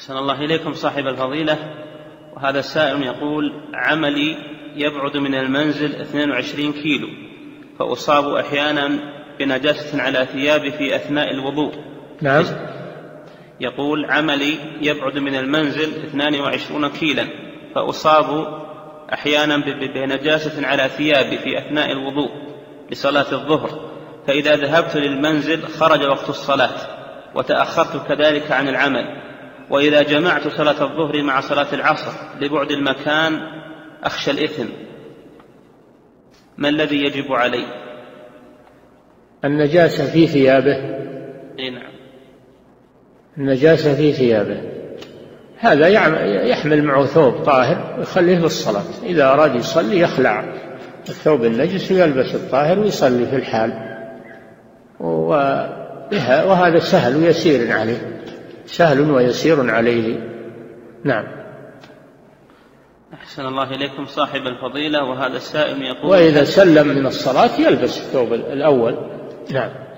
أحسن الله إليكم صاحب الفضيلة. وهذا السائل يقول: عملي يبعد من المنزل 22 كيلو، فأصاب أحيانا بنجاسة على ثيابي في أثناء الوضوء. نعم. يقول: عملي يبعد من المنزل 22 كيلا، فأصاب أحيانا بنجاسة على ثيابي في أثناء الوضوء لصلاة الظهر، فإذا ذهبت للمنزل خرج وقت الصلاة وتأخرت كذلك عن العمل، وإذا جمعت صلاة الظهر مع صلاة العصر لبعد المكان أخشى الإثم، ما الذي يجب علي؟ النجاسة في ثيابه. نعم. النجاسة في ثيابه، هذا يحمل معه ثوب طاهر يخليه للصلاة، إذا أراد يصلي يخلع الثوب النجس ويلبس الطاهر ويصلي في الحال، وهذا سهل ويسير عليه، سهل ويسير عليه. نعم. أحسن الله إليكم صاحب الفضيلة. وهذا السائل يقول: وإذا سلم من الصلاة يلبس الثوب الأول. نعم.